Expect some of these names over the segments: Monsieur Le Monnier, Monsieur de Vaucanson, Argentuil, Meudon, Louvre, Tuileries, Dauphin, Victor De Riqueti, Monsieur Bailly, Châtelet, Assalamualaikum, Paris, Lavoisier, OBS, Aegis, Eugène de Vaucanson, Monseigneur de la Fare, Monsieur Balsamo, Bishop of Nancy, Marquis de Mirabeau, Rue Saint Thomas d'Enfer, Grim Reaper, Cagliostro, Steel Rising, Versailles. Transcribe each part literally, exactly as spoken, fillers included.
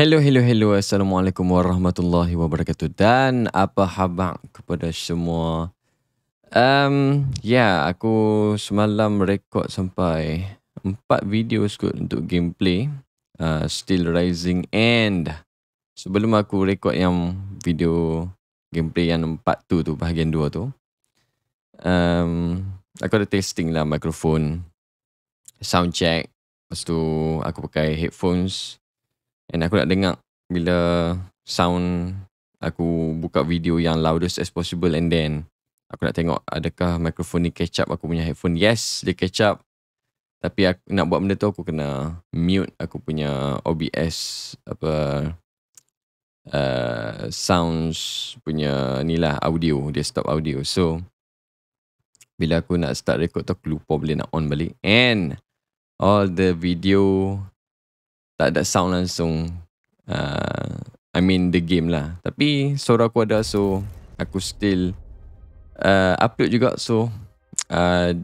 Hello, hello, hello. Assalamualaikum warahmatullahi wabarakatuh. Dan apa khabar kepada semua? Um, yeah, aku semalam rekod sampai empat video kot untuk gameplay uh, Steel Rising, and sebelum aku rekod yang video gameplay yang empat tu tu bahagian dua tu, um, aku ada testing lah mikrofon, sound check. Lepas tu aku pakai headphones, and aku nak dengar bila sound aku buka video yang loudest as possible, and then aku nak tengok adakah mikrofon ni catch up aku punya headphone. Yes, dia catch up. Tapi aku nak buat benda tu aku kena mute aku punya O B S apa uh, sounds punya ni lah, audio. Dia stop audio. So bila aku nak start record tu aku lupa boleh nak on balik, and all the video tak ada sound langsung. uh, I mean the game lah. Tapi suara aku ada, so aku still uh, upload juga. So uh,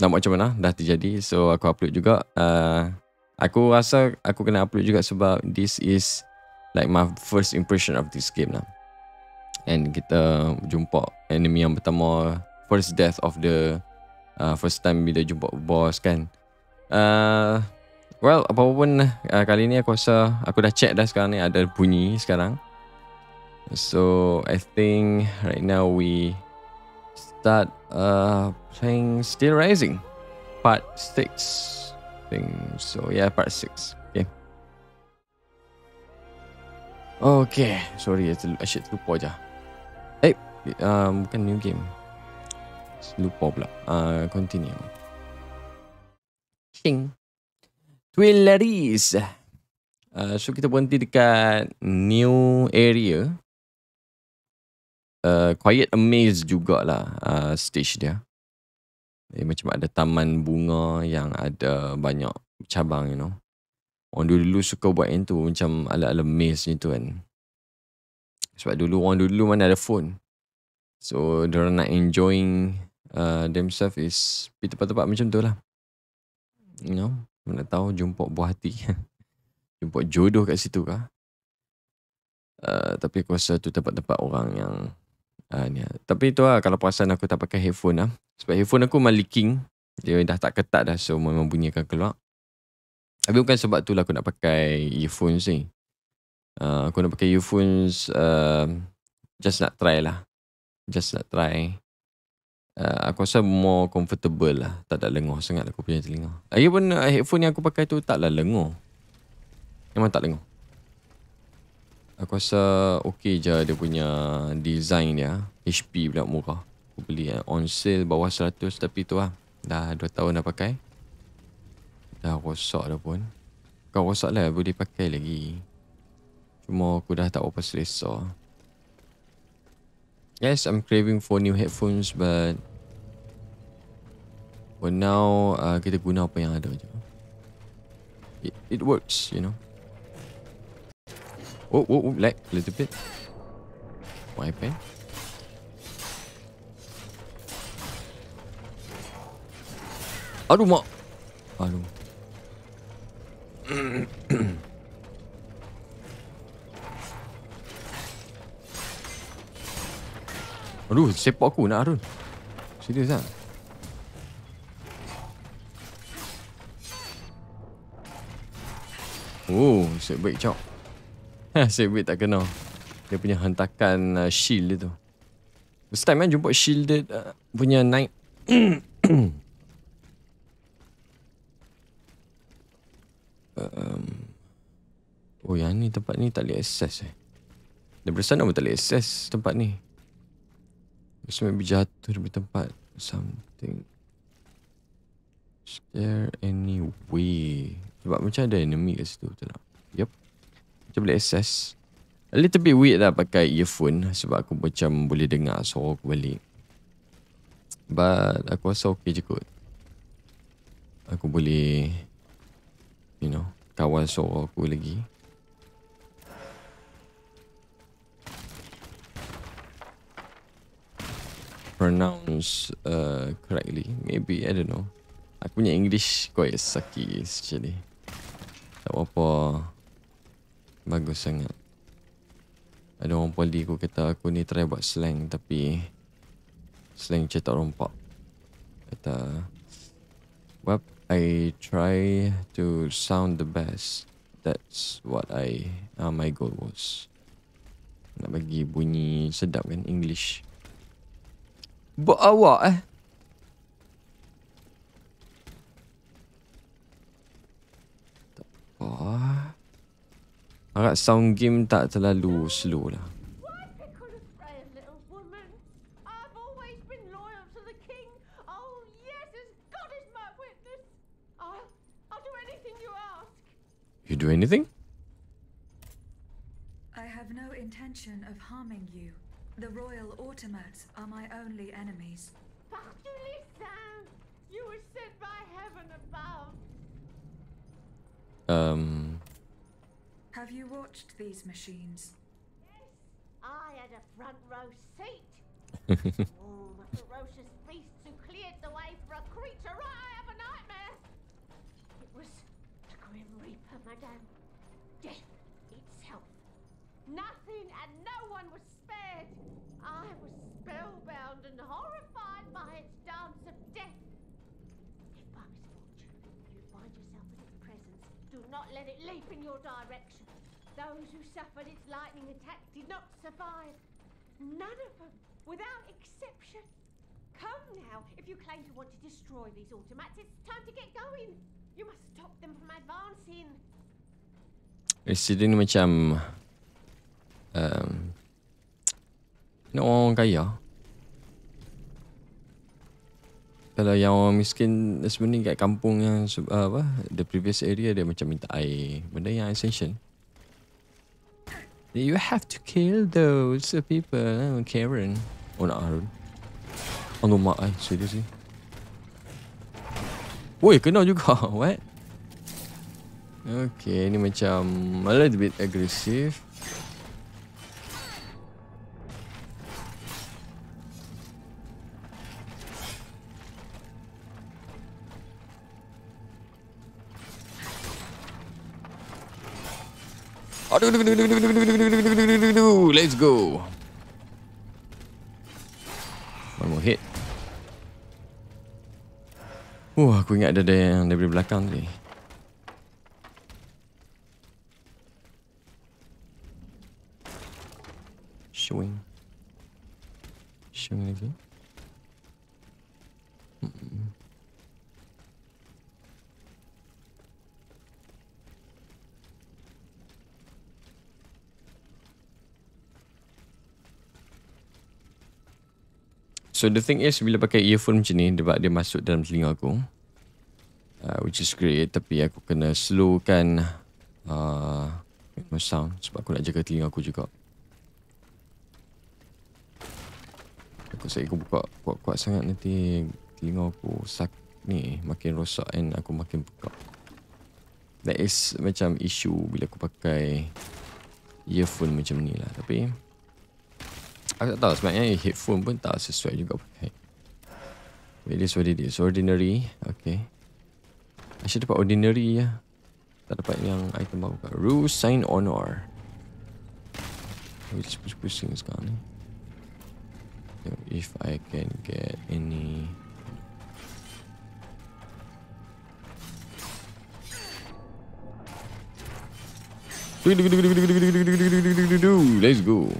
nak macam mana dah terjadi, so aku upload juga. uh, Aku rasa aku kena upload juga sebab this is like my first impression of this game lah. And kita jumpa enemy yang pertama, first death of the Uh, first time bila jumpa boss kan. uh, Well, apa pun uh, kali ni aku rasa aku dah check dah sekarang ni ada bunyi sekarang. So I think right now we start uh, playing Steel Rising Part six thing. So yeah, part six. Okay. Okay, sorry, I, I should lupa je. Eh, hey, uh, bukan new game, lupa pula. Uh, continue. Shing. Tuileries. Uh, so kita berhenti dekat new area. Uh, quiet amaze jugalah uh, stage dia. Eh, macam ada taman bunga yang ada banyak cabang, you know. Orang dulu suka buat yang tu, macam ala-ala maze ni tu kan. Sebab dulu orang dulu mana ada phone. So diorang nak enjoying Uh, themselves is tempat-tempat macam tu lah, you know. Mana tahu jumpa buah hati, jumpa jodoh kat situ kah. uh, Tapi aku rasa tu tempat-tempat orang yang uh, ni. Tapi tu lah, kalau perasan aku tak pakai headphone lah, sebab headphone aku memang leaking. Dia dah tak ketat dah, so memang bunyi akan keluar. Tapi bukan sebab tu lah aku nak pakai earphones ni. uh, Aku nak pakai earphones uh, just nak try lah. Just nak try. Uh, aku rasa more comfortable lah. Tak ada lenguh sangat aku punya telinga. Lagipun uh, headphone yang aku pakai tu taklah lenguh. Memang tak lenguh. Aku rasa okey je dia punya design dia. H P pula murah. Aku beli uh, on sale bawah seratus. Tapi tu lah, dah dua tahun dah pakai. Dah rosak dah pun. Bukan rosak lah, boleh pakai lagi. Cuma aku dah tak berapa selesa. Yes, I'm craving for new headphones, but for now, uh, kita guna apa yang ada je. It, it works, you know. Oh, oh, oh, lag a little bit. My pen. Aduh, mak. Aduh. Aduh, sepak aku nak arun. Serius tak? Oh, setback cok. Setback tak kena. Dia punya hentakan uh, shield dia tu. First time kan jumpa shield dia uh, punya knight. uh, um. Oh, yang ni tempat ni tak boleh access eh. Daripada sana pun tak boleh access tempat ni. So maybe jatuh dari tempat something. Is there any way? Sebab macam ada enemy kat situ, betul tak? Yup. Macam boleh access. A little bit weird lah pakai earphone, sebab aku macam boleh dengar suara aku balik. But aku rasa okay je kot. Aku boleh, you know, kawal suara aku lagi. Pronounce uh, correctly. Maybe, I don't know. Aku punya English quite sucky actually. Takwa apa. Bagus sangat. Ada orang poli aku kata aku ni try buat slang tapi slang cetak rompak. Kata, well, I try to sound the best. That's what I uh, my goal was. Nak bagi bunyi sedap kan English. Buat awak eh. Tak apa. Harap sound game tak terlalu slow lah. You do anything? I have no intention of harming you. The royal automats are my only enemies. Partout sound! You were sent by heaven above. Um. Have you watched these machines? Yes, I had a front row seat. All the ferocious beasts who cleared the way for a creature I have a nightmare. It was the Grim Reaper, madame. Death itself. Nothing and no one was spared. I was spellbound and horrified by its dance of death. If by misfortune you find yourself in its presence, do not let it leap in your direction. Those who suffered its lightning attack did not survive. None of them, without exception. Come now, if you claim to want to destroy these automats, it's time to get going. You must stop them from advancing. Incident macam Um, nak orang kaya. Kalau yang orang miskin sebenarnya kat kampung yang uh, apa, the previous area dia macam minta air, benda yang essential. You have to kill those people, uh, Karen. Oh nak Harun. Aduh mak ai, serius ni. Woi, kena juga. What? Okay, ni macam a little bit aggressive. Let's go. One more hit. Oh, aku ingat ada yang dari belakang tadi. Showing. Showing lagi. So the thing is, bila pakai earphone macam ni, sebab dia masuk dalam telinga aku, uh, which is great, tapi aku kena slowkan uh, sound sebab aku nak jaga telinga aku juga. Aku saya aku buka kuat-kuat sangat nanti telinga aku sak ni makin rosak and aku makin buka. That is macam issue bila aku pakai earphone macam ni lah, tapi aku tak tahu sebenarnya headphone pun tak sesuai juga pakai. It is what it is. Ordinary. Okay. Asyik dapat ordinary ya. Tak dapat yang item baru. Rue Saint Honor. Aku just pusing sekarang ni. If I can get any. Let's go.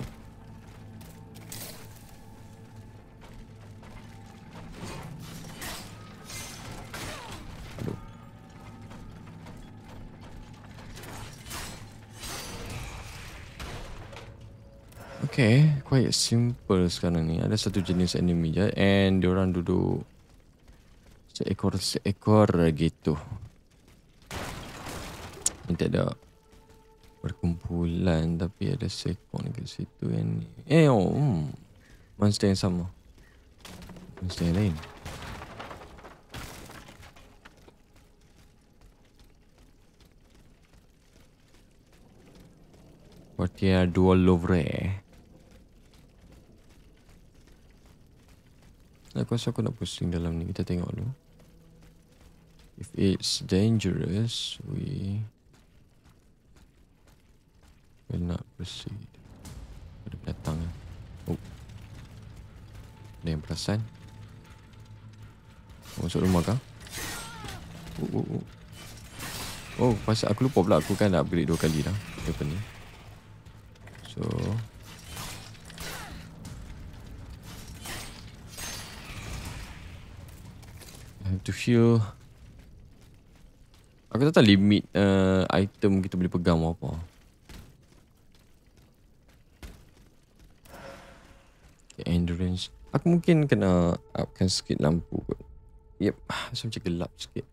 Okay, quite simple sekarang ni. Ada satu jenis enemy je and diorang duduk seekor-seekor gitu. Ini tak ada perkumpulan tapi ada seekor ni kat situ yang ni. Eh, oh, hmm. Monster yang sama. Monster yang lain. Quartier du Louvre. Aku rasa aku nak pusing dalam ni. Kita tengok dulu. If it's dangerous, we will not proceed. Udah berdatangan. Oh, ada yang perasan. Masuk rumah kah? Oh, oh, oh. Oh, pasal aku lupa pula aku kan nak upgrade dua kali dah. Apa ni? So I have to heal. Aku tak tahu limit uh, item kita boleh pegang atau apa. Okay, endurance. Aku mungkin kena upkan sikit lampu kot. Yep, so macam gelap sikit.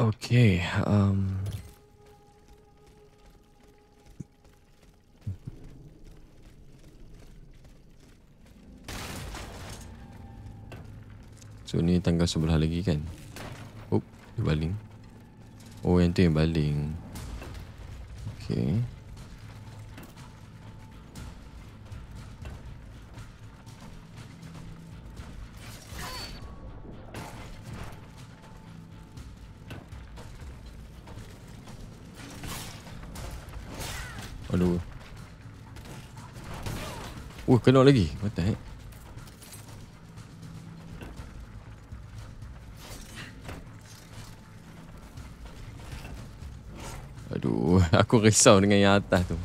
Okay, um so ni tangga sebelah lagi kan? Oh, dia baling. Oh, yang tu yang baling. Okay. Aduh. Oh, kena lagi. What the heck? Aduh, aku risau dengan yang atas tu.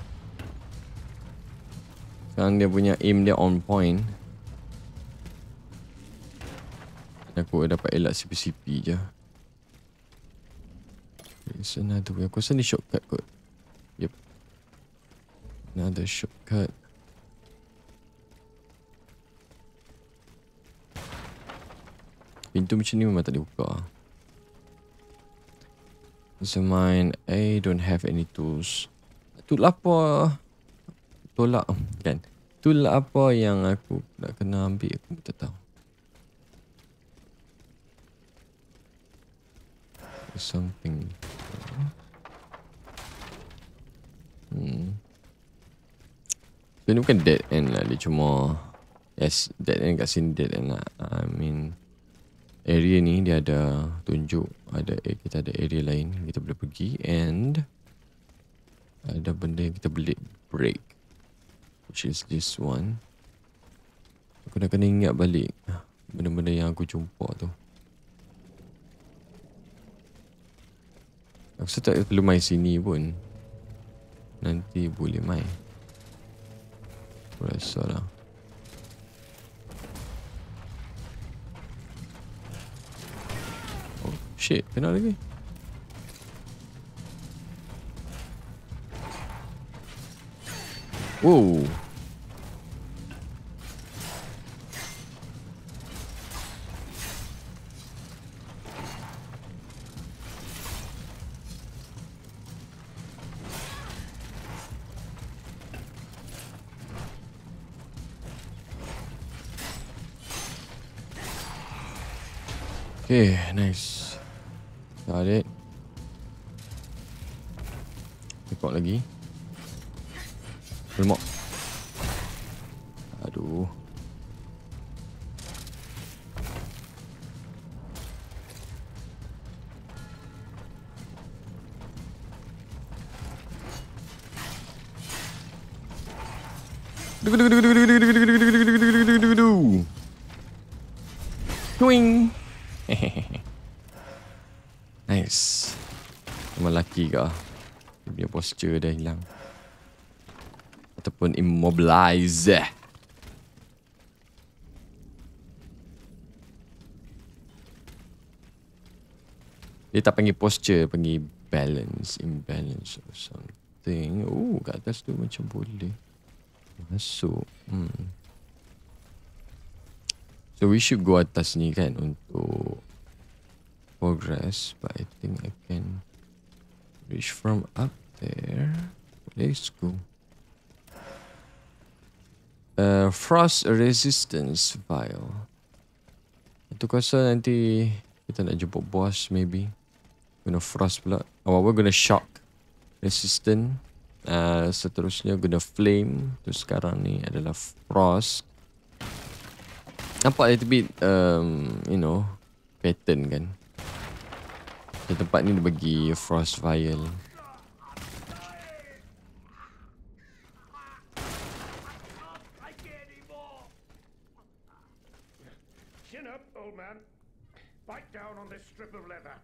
Sekarang dia punya aim dia on point. Aku dapat elak sipi-sipi je. It's another way. Aku rasa ni shortcut kot. Yep. Another shortcut. Pintu macam ni memang tak dibuka. So mine, I don't have any tools. Tool apa? Tolak kan? Tool apa yang aku nak kena ambil aku tak tahu. Something. Hmm. So ni bukan dead end lah. Dia cuma yes, dead end kat sini dead end lah. I mean area ni dia ada tunjuk. Ada kita ada area lain kita boleh pergi. And ada benda yang kita boleh break, which is this one. Aku nak kena ingat balik benda-benda yang aku jumpa tu. Aku rasa tak perlu main sini pun. Nanti boleh main. Rasa lah. Oh shit, kena lagi. Wow. Okay, nice. Got it. Tekok lagi. Remok. Aduh. Twing. Nice. Memang laki ke? Dia posture dah hilang. Ataupun immobilize. Dia tak panggil posture, panggil balance, imbalance or something. Oh, kat atas tu macam boleh masuk. Hmm. So we should go atas ni kan untuk progress, but I think I can reach from up there. Let's go. Uh, frost resistance vial. Itu kuasa nanti kita nak jumpa boss maybe. Guna frost pula. Awal-awal guna shock resistant. Uh, seterusnya guna flame. Tu sekarang ni adalah frost. Nampak little bit um, you know, pattern kan. Di tempat ni dia bagi frost vial. strip of leather.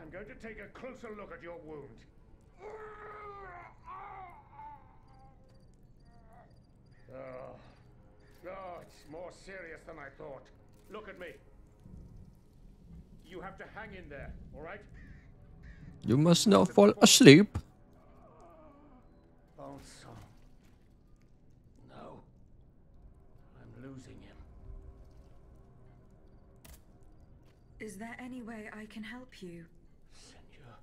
I'm going to take a closer look at your wound. Oh, oh, it's more serious than I thought. Look at me. You have to hang in there, all right? You must not fall asleep. Oh, so. No. I'm losing him. Is there any way I can help you? Senor,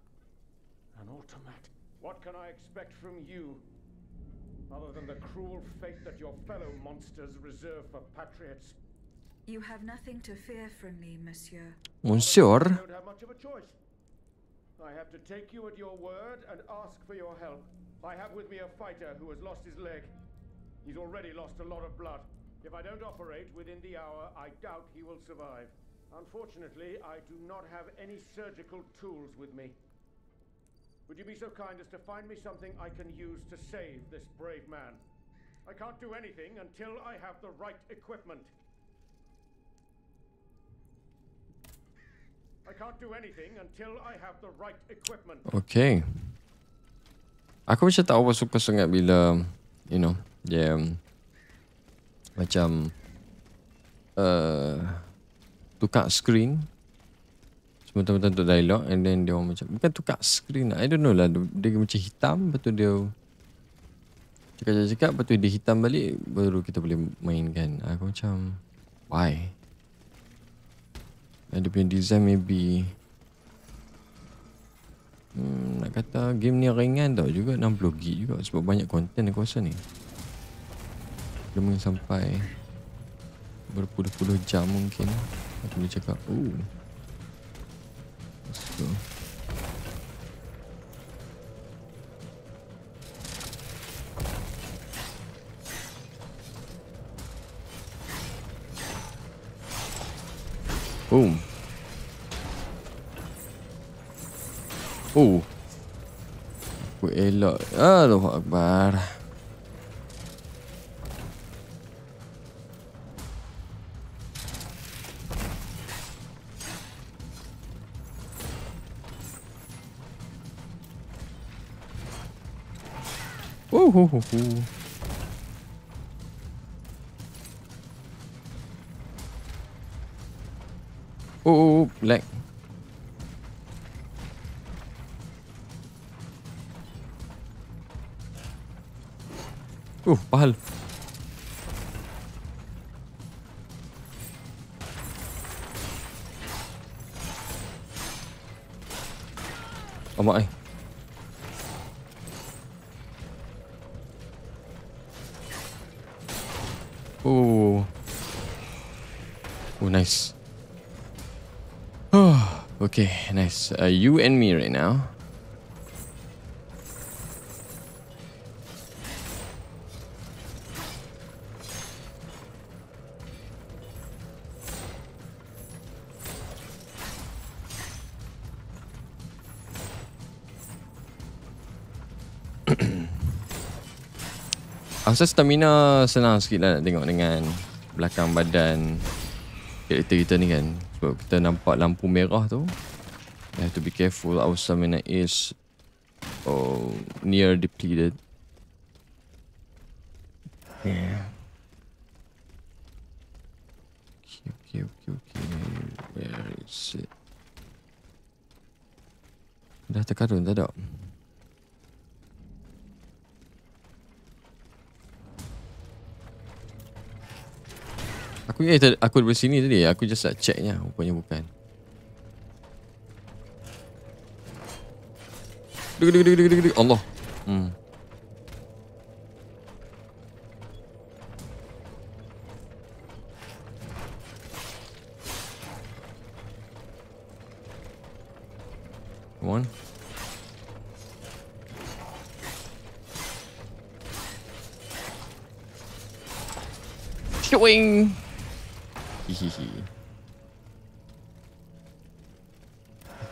an automat. What can I expect from you? Other than the cruel fate that your fellow monsters reserve for patriots. You have nothing to fear from me, monsieur. Monsieur. I don't have much of a choice. I have to take you at your word and ask for your help. I have with me a fighter who has lost his leg. He's already lost a lot of blood. If I don't operate within the hour, I doubt he will survive. Unfortunately, I do not have any surgical tools with me. Would you be so kind as to find me something I can use to save this brave man? I can't do anything until I have the right equipment. I can't do anything until I have the right equipment. Okay. Aku macam tak over suka sangat bila, you know, dia um, macam uh, tukar screen. Bentar-bentar untuk dialog. And then dia orang macam bukan tukar screen lah. I don't know lah. Dia macam hitam. Lepas tu dia cakap-cakap. Lepas tu dia hitam balik. Baru kita boleh mainkan. Aku macam why? Dia punya design maybe hmm, nak kata game ni ringan tau juga. enam puluh gig juga. Sebab banyak konten aku rasa ni. Dia mungkin sampai berpuluh-puluh jam mungkin. Aku boleh cakap oh. Let's go. Boom. Oh. Aku elak. Allahu Akbar. Ho ho ho. Oh, oh, lag. Oh, pahal. Amat eh. Oh. Oh, nice. Oh, okay, nice. Uh, you and me right now. Asal stamina senang sikit lah nak tengok dengan belakang badan karakter kita ni kan. Sebab kita nampak lampu merah tu. You have to be careful. Our stamina is oh, near depleted. Yeah. Okay, okay, okay, okay. Where is it? Dah terkarun tak ada? Aku ingat eh, aku dari sini tadi. Aku just nak checknya. Rupanya bukan. Duk, duk, duk, duk, duk, duk. Allah. Hmm. Come on. Shooing.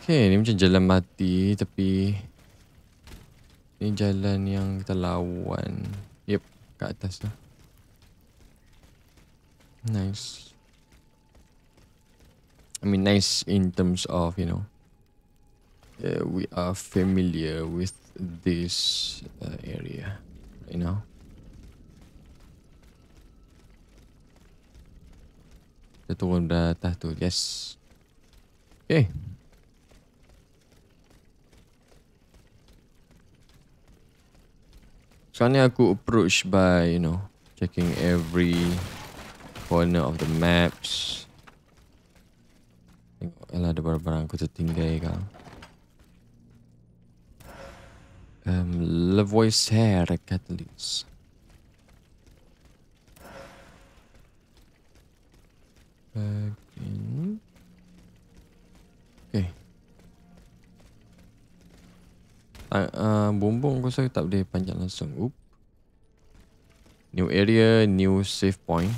Okay, ni macam jalan mati tapi ni jalan yang kita lawan. Yep, kat atas lah. Nice. I mean, nice in terms of, you know, uh, we are familiar with this uh, area, you know. Turun dah atas tu. Yes. Okay. Sekarang ni aku approach by, you know, checking every corner of the maps. Tengok lah ada barang-barang aku tertinggal kan. Um, Lavoisier Catalyst. Back in. Okay. Ah, uh, bumbung aku saya tak boleh panjat langsung. Oop. New area, new save point.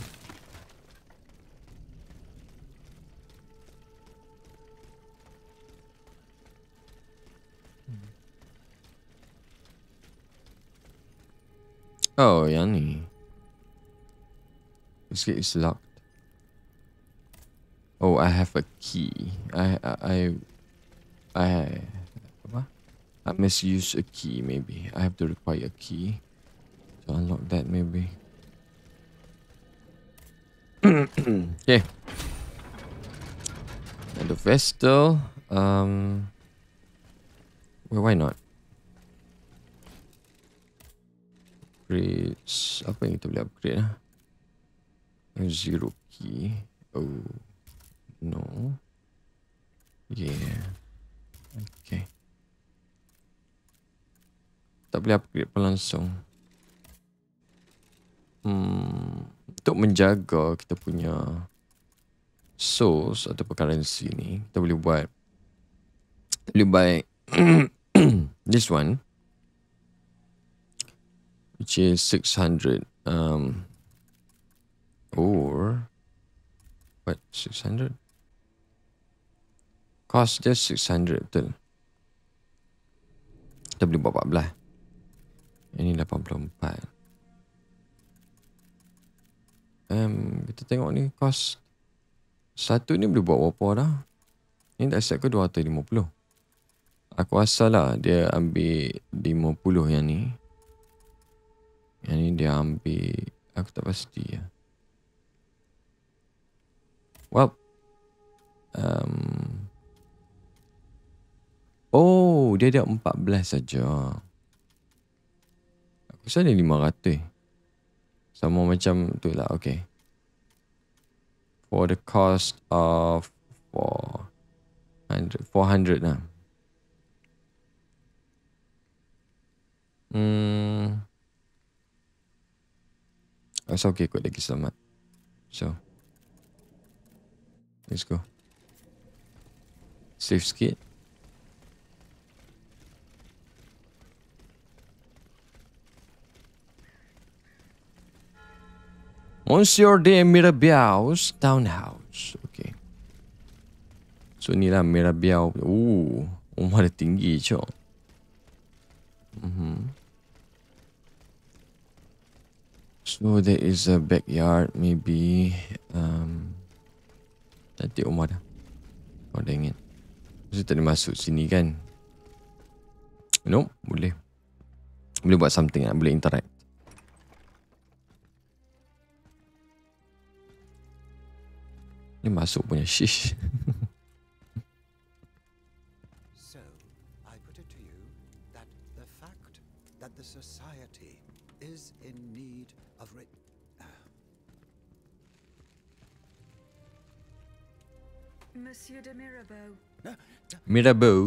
Oh, yang ni. This gate is locked. Oh, I have a key. I I I I, I misuse a key maybe. I have to require a key to unlock that maybe. Okay. And the Vestal. Um. Well, why not? Upgrades. Apa yang kita boleh upgrade lah? Zero key. Oh. No. Yeah. Okay. Tak boleh upgrade pun langsung. Hmm. Untuk menjaga kita punya source atau currency ni, kita boleh buat, kita boleh buy this one, which is six hundred. Um. Or what? six hundred? Cost dia six hundred, betul. Kita boleh buat fourteen. Ini eighty-four. Um, kita tengok ni cost. Satu ni boleh buat berapa dah? Ni tak set ke two hundred fifty? Aku asal lah dia ambil fifty yang ni. Yang ni dia ambil, aku tak pasti lah. Well. Um... Oh, dia ada fourteen saja. Aku rasa ada five hundred. Sama macam tu lah, okay. For the cost of four hundred, four hundred lah. Hmm. That's okay, kot lagi selamat. So, let's go. Save sikit. Monsieur de Mirabeau's townhouse. Okay. So ni lah Mirabeau. Ooh, rumah dia tinggi cok. Mm-hmm. So there is a backyard maybe. Um, cantik rumah dah. Kau dah ingat. Mesti tak boleh masuk sini kan. No, boleh. Boleh buat something lah. Boleh interact. Ni masuk punya shish. So, I put it to you that the fact that the society is in need of re Monsieur de Mirabeau. Mirabeau.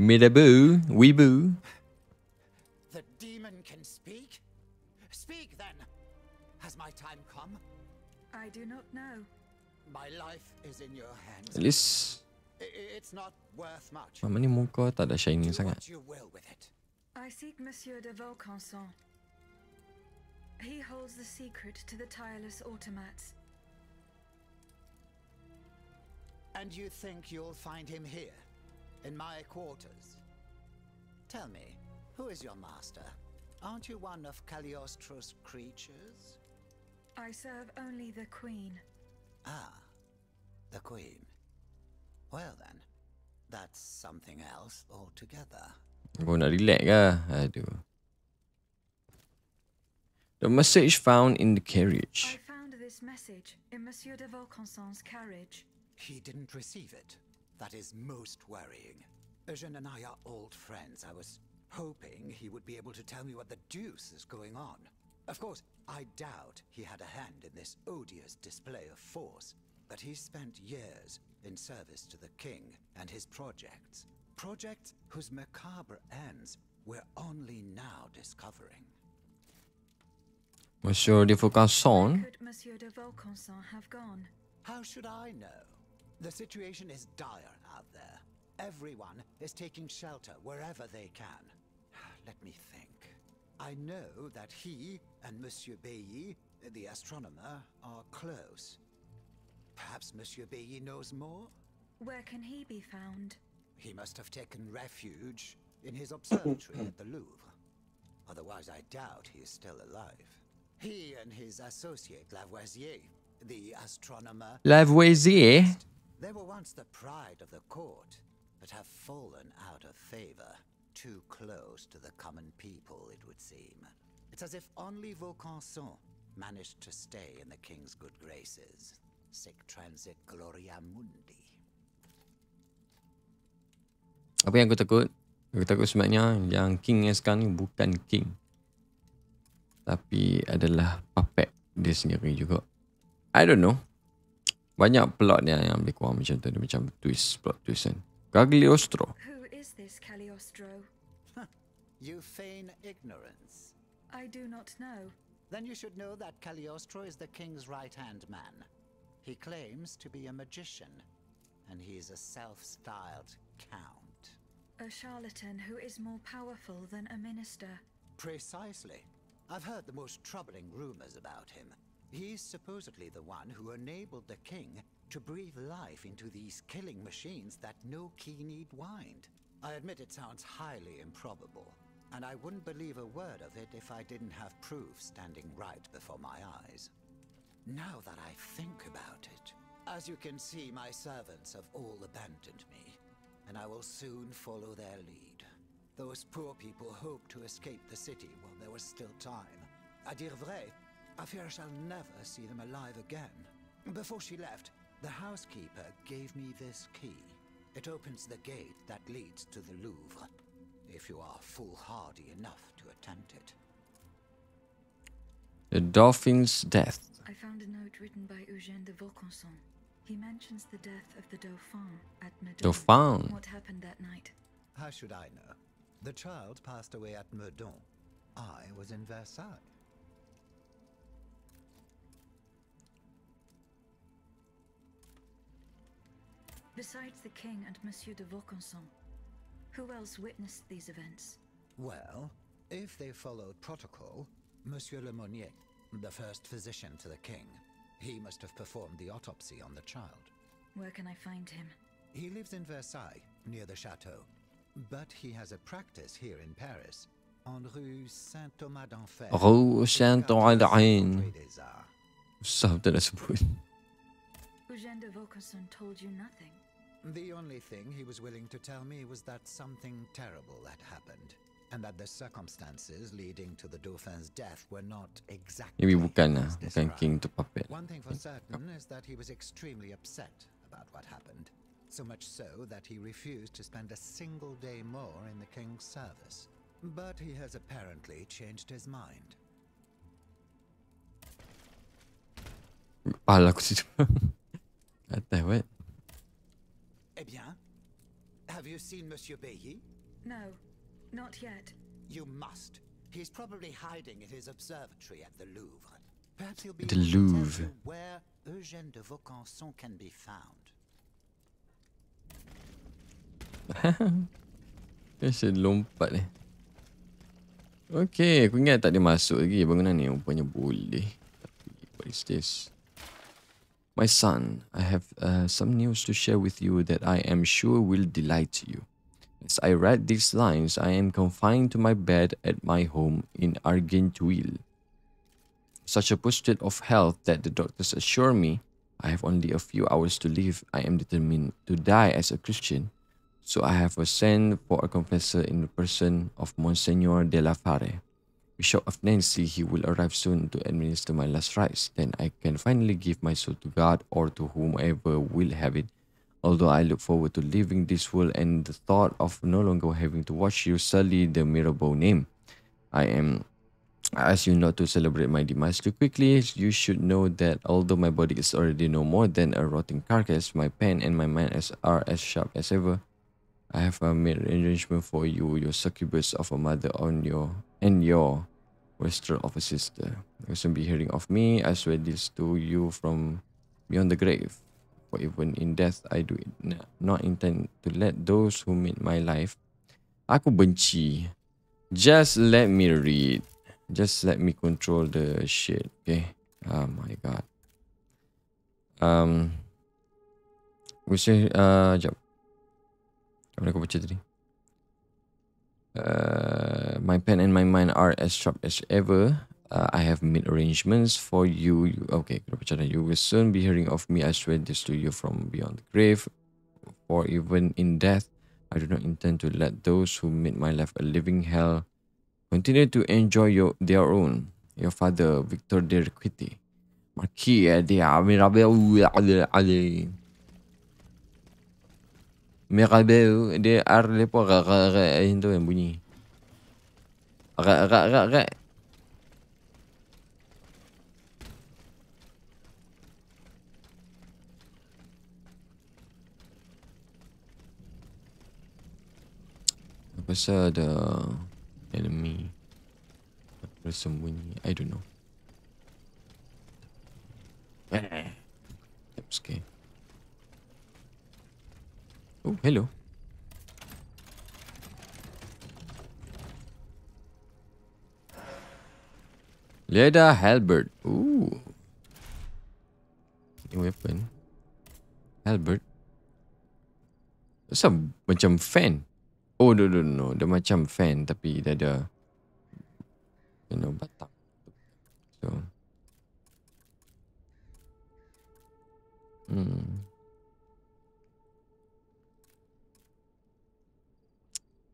Mirabeau, weeboo. The demon can speak? Speak then. Has my time come? I do not know. My life is in your hands. At least it's not worth much. Mama ni muka tak ada shining sangat. I seek Monsieur de Vaucanson. He holds the secret to the tireless automats. And you think you'll find him here, in my quarters? Tell me, who is your master? Aren't you one of Cagliostro's creatures? I serve only the Queen. Ah, the Queen. Well then, that's something else altogether. Wonder de lækker. I do. The message found in the carriage. I found this message in Monsieur de Vaucanson's carriage. He didn't receive it. That is most worrying. Eugène and I are old friends. I was hoping he would be able to tell me what the deuce is going on. Of course, I doubt he had a hand in this odious display of force, but he spent years in service to the king and his projects. Projects whose macabre ends we're only now discovering. Monsieur de Vaucanson? Could Monsieur de Vaucanson have gone? How should I know? The situation is dire out there. Everyone is taking shelter wherever they can. Let me think. I know that he and Monsieur Bailly, the astronomer, are close. Perhaps Monsieur Bailly knows more? Where can he be found? He must have taken refuge in his observatory at the Louvre. Otherwise, I doubt he is still alive. He and his associate Lavoisier, the astronomer... Lavoisier? They were once the pride of the court, but have fallen out of favor. Too close to the common people, it would seem. It's as if only Vaucanson managed to stay in the king's good graces. Sic transit gloria mundi. Apa yang aku takut? Aku takut sebenarnya yang king yang sekarang ni bukan king, tapi adalah puppet dia sendiri juga. I don't know. Banyak plot ni yang boleh keluar macam tu. Dia macam twist, plot twist kan. Cagliostro. Who is this Cagliostro? You feign ignorance. I do not know. Then you should know that Cagliostro is the king's right-hand man. He claims to be a magician, and he is a self-styled count. A charlatan who is more powerful than a minister. Precisely. I've heard the most troubling rumors about him. He's supposedly the one who enabled the king to breathe life into these killing machines that no key need wind. I admit it sounds highly improbable, and I wouldn't believe a word of it if I didn't have proof standing right before my eyes. Now that I think about it, as you can see, my servants have all abandoned me. And I will soon follow their lead. Those poor people hoped to escape the city while there was still time. À dire vrai, I fear I shall never see them alive again. Before she left, the housekeeper gave me this key. It opens the gate that leads to the Louvre, if you are foolhardy enough to attempt it. The Dauphin's death. I found a note written by Eugène de Vaucanson. He mentions the death of the Dauphin at Meudon. Dauphin. What happened that night? How should I know? The child passed away at Meudon. I was in Versailles. Besides the king and Monsieur de Vaucanson, who else witnessed these events? Well, if they followed protocol, Monsieur Le Monnier, the first physician to the king. He must have performed the autopsy on the child. Where can I find him? He lives in Versailles, near the chateau. But he has a practice here in Paris, on Rue Saint Thomas d'Enfer. Rue Saint Thomas d'Enfer. Something I suppose. Eugène de Vaucanson told you nothing? The only thing he was willing to tell me was that something terrible had happened, and that the circumstances leading to the Dauphin's death were not exactly as described. One thing for certain is that he was extremely upset about what happened, so much so that he refused to spend a single day more in the king's service. But he has apparently changed his mind. Eh bien, have you seen Monsieur Bailly? No. Not yet. You must. He's probably hiding in his observatory at the Louvre. Perhaps he'll be able to tell you where Eugène de Vaucanson can be found. Dia selompat ni. Okay, aku ingat tak dia masuk lagi bangunan ni. Rupanya boleh. What is this? My son, I have uh, some news to share with you that I am sure will delight you. As I read these lines, I am confined to my bed at my home in Argentuil. Such a posture of health that the doctors assure me I have only a few hours to live. I am determined to die as a Christian, so I have was sent for a confessor in the person of Monseigneur de la Fare, Bishop of Nancy. He will arrive soon to administer my last rites. Then I can finally give my soul to God or to whomever will have it. Although I look forward to leaving this world and the thought of no longer having to watch you sully the Mirabeau name, I am... I ask you not to celebrate my demise too quickly. You should know that although my body is already no more than a rotting carcass, my pen and my mind as are as sharp as ever. I have uh, made an arrangement for you, your succubus of a mother on your and your wastrel of a sister. You'll soon be hearing of me. I swear this to you from beyond the grave. For even in death, I do not intend to let those who made my life. Aku benci. Just let me read. Just let me control the shit, okay? Oh my god. Um, we say, uh, jap. Apa nak aku baca tadi? Uh, my pen and my mind are as sharp as ever. Uh, I have made arrangements for you. you okay, you will soon be hearing of me. I swear this to you from beyond the grave, for even in death, I do not intend to let those who made my life a living hell continue to enjoy your, their own. Your father, Victor De Riqueti, Marquis de Mirabeau. Mirabeau de Arlepo. Itu yang bunyi. Agak, agak, agak, agak. Apa pasal ada... enemy bersembunyi, I don't know. That's okay. Oh, hello. Leda Halberd. Ooh. New weapon. Halberd. That's a macam fan. Oh, no, no, no. Dia macam fan tapi dia ada, you know, batang. So. Hmm.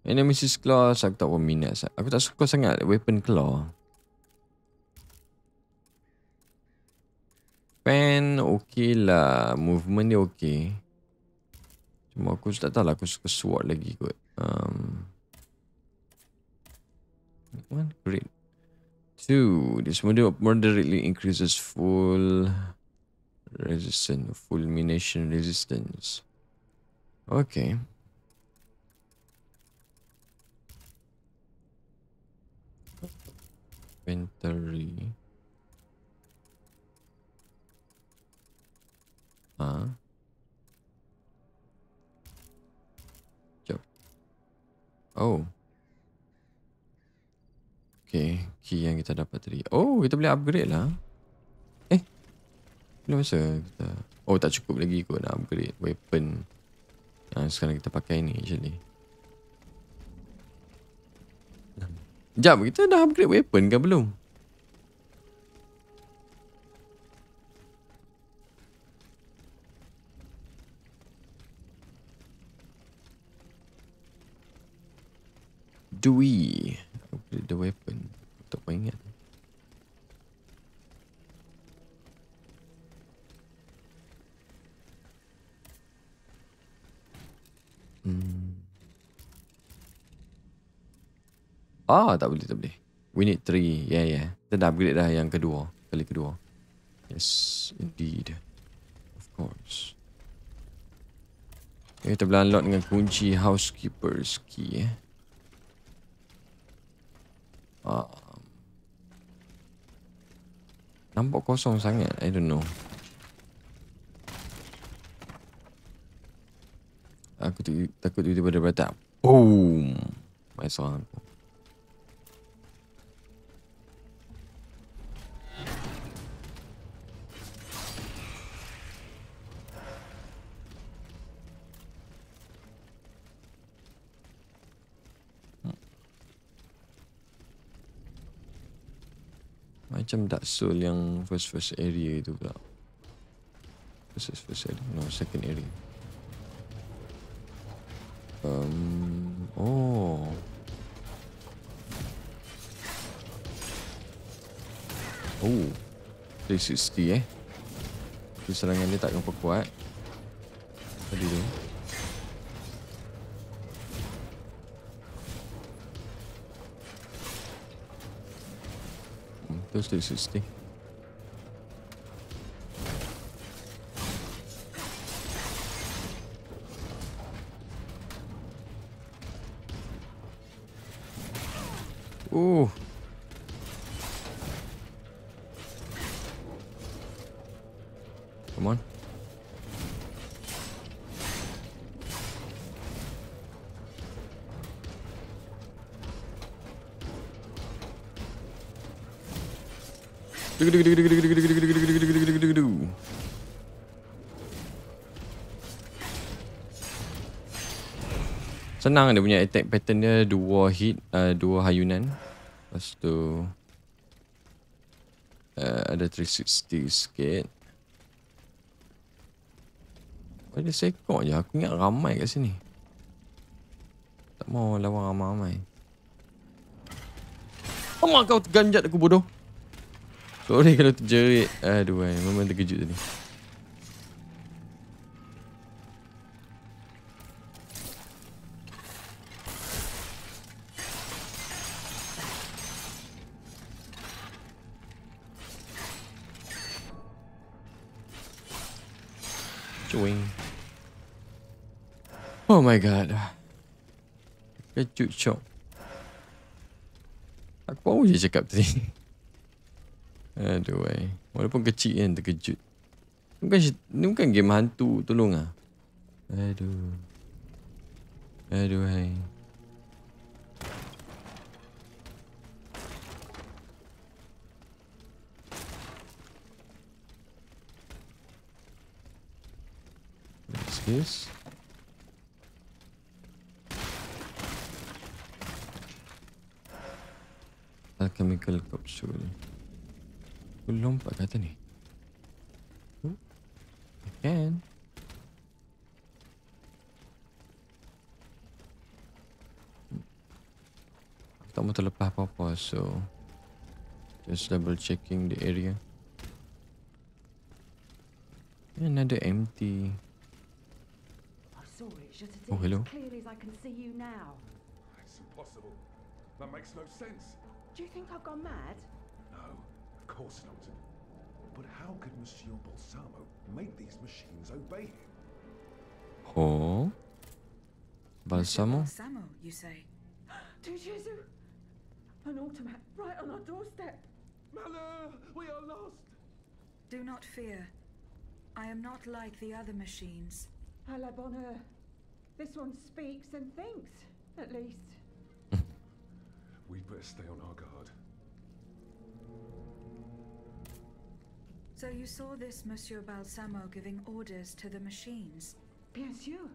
Enemies claw, aku tak berminat. Aku tak suka sangat weapon claw. Fan okey lah. Movement dia okey. Cuma aku tak tahu lah, aku suka sword lagi kot. Um, one, great. Two, this model moderately increases full resistance, fulmination resistance. Okay. Inventory. Huh? Oh. Okay. Key yang kita dapat tadi. Oh, kita boleh upgrade lah. Eh. Bila masa kita... Oh, tak cukup lagi kot nak upgrade weapon. Nah, sekarang kita pakai ni actually. Sekejap, kita dah upgrade weapon ke belum? Do we upgrade the weapon? Tak pernah ingat. Hmm. Ah, tak boleh, tak boleh. We need three. Yeah, yeah. Kita dah upgrade dah yang kedua. Kali kedua. Yes, indeed. Of course. Okay, kita boleh unlock dengan kunci housekeeper's key, eh. Uh, nampak kosong sangat. I don't know. Aku tu, takut tiba-tiba dia beratak. Boom. Main seorang aku. Macam Dark Soul yang first-first area tu pula. this is Versailles. No, second area. Um. Oh. Oh. three sixty eh. Tapi serangan dia tak nampak kuat. Tadi tu. Hmm, terus three sixty. Oh. Come on. Do do do do do do do do do do do do do do do. Senang dia punya attack pattern dia, dua hit, uh, dua hayunan. Lepas tu uh, ada three sixty sikit. Ada sekor je, aku ingat ramai kat sini. Tak mau lawan ramai-ramai. Amak kau terganjat aku bodoh. Sorry kalau terjerit. Aduh, ay, memang terkejut tadi. Oh my god. Kejut shock. Aku baru je cakap tadi. Aduh ay. Walaupun kecil kan terkejut. Ni bukan, ni bukan game hantu. Tolong lah. Aduh. Aduh ay. This. Alchemical capsule. Aku lompat kata ni. Hmm? I can. Aku tak mahu terlepas apa-apa, so just double checking the area. Another empty. Oh, hello. As clearly as I can see you now. It's impossible. That makes no sense. Do you think I've gone mad? No, of course not. But how could Monsieur Balsamo make these machines obey him? Oh, Balsamo? Balsamo, you say? To Jesus, an automat right on our doorstep. Malheur, we are lost. Do not fear. I am not like the other machines. A la bonne heure. This one speaks and thinks, at least. We'd better stay on our guard. So you saw this Monsieur Balsamo giving orders to the machines? Bien sûr.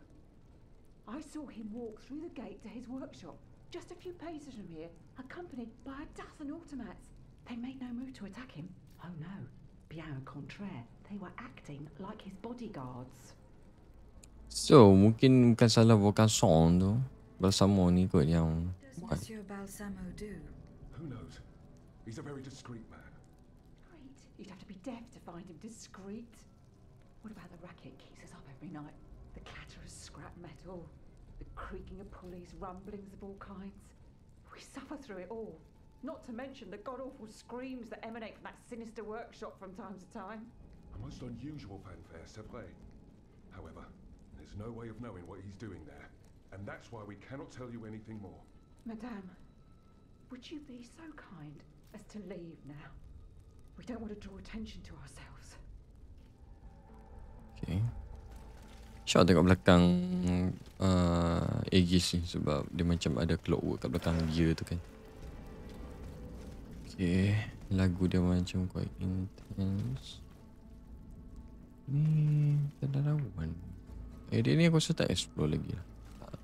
I saw him walk through the gate to his workshop, just a few paces from here, accompanied by a dozen automats. They made no move to attack him. Oh no, bien au contraire, they were acting like his bodyguards. So, mungkin bukan salah Vaucanson tu. Balsamo ni kot yang buat. Does Monsieur Balsamo do? Who knows? He's a very discreet man. Great. You'd have to be deaf to find him discreet. What about the racket keeps us up every night? The clatter of scrap metal, the creaking of pulleys, rumblings of all kinds. We suffer through it all. Not to mention the god-awful screams that emanate from that sinister workshop from time to time. A most unusual fanfare, c'est vrai. However, there's no way of knowing what he's doing there, and that's why we cannot tell you anything more. Madame, would you be so kind as to leave now? We don't want to draw attention to ourselves. Okay. Syok tengok belakang uh, Aegis ni sebab dia macam ada clockwork kat belakang dia tu kan. Okay. Lagu dia macam quite intense. Ni tak ada lawan. Area ni aku rasa tak explore lagi lah. Tak,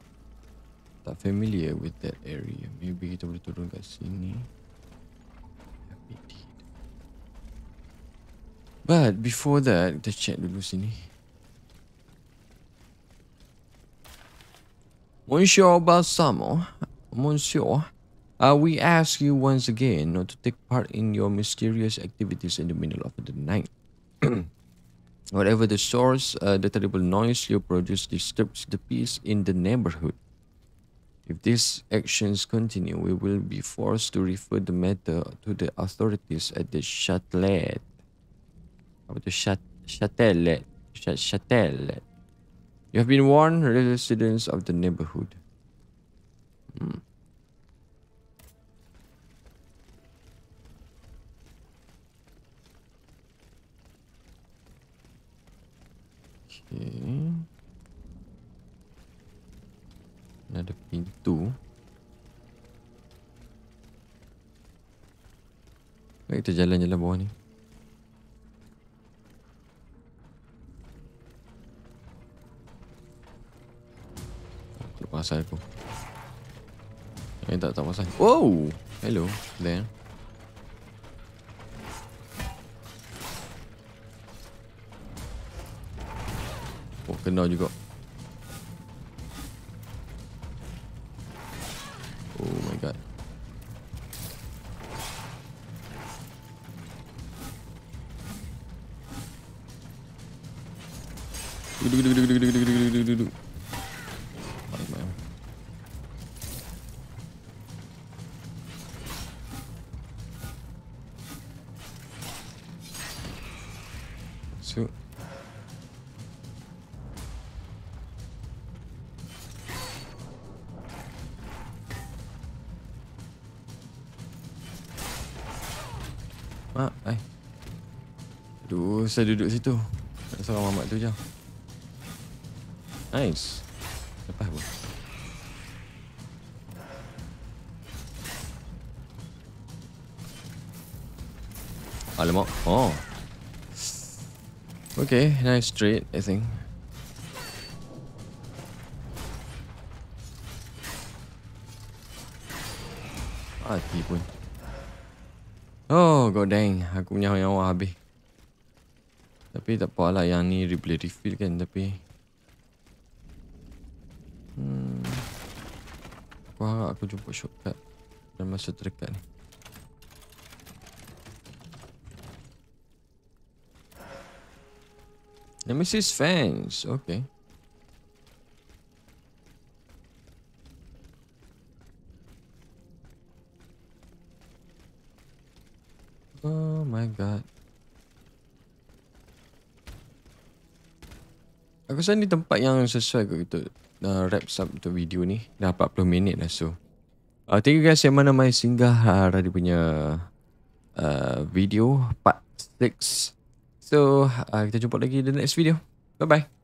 tak familiar with that area. Maybe kita boleh turun kat sini. But before that, kita check dulu sini. Monsieur Balsamo, Monsieur, uh, we ask you once again not to take part in your mysterious activities in the middle of the night. Whatever the source, uh, the terrible noise you produce disturbs the peace in the neighborhood. If these actions continue, we will be forced to refer the matter to the authorities at the Châtelet. At the Châtelet. Châtelet. You have been warned, residents of the neighborhood. Hmm. Okay. Ada pintu. Baik, kita jalan-jalan bawah ni. Aku pasal aku. Eh, tak tak pasal. Wow, hello there. Oh, kena juga. Oh my god. So mak, ai. Aduh, saya duduk situ. Nak sorang mamak tu je. Nice. Lepas pun. Alamak. Oh. Okay, nice straight, I think. Mati pun. Oh, god dang. Aku punya nyawa habis. Tapi tak apalah, yang ni boleh refill kan, tapi... Hmm. Aku harap aku jumpa shortcut dalam masa terdekat ni. Nemesis fans, okay. Oh my god. Aku rasa ni tempat yang sesuai ke untuk uh, wrap up untuk video ni. Dah empat puluh minit dah, so uh, thank you guys yang mana mai singgah hari uh, punya uh, video part six. So uh, kita jumpa lagi di next video. Bye bye.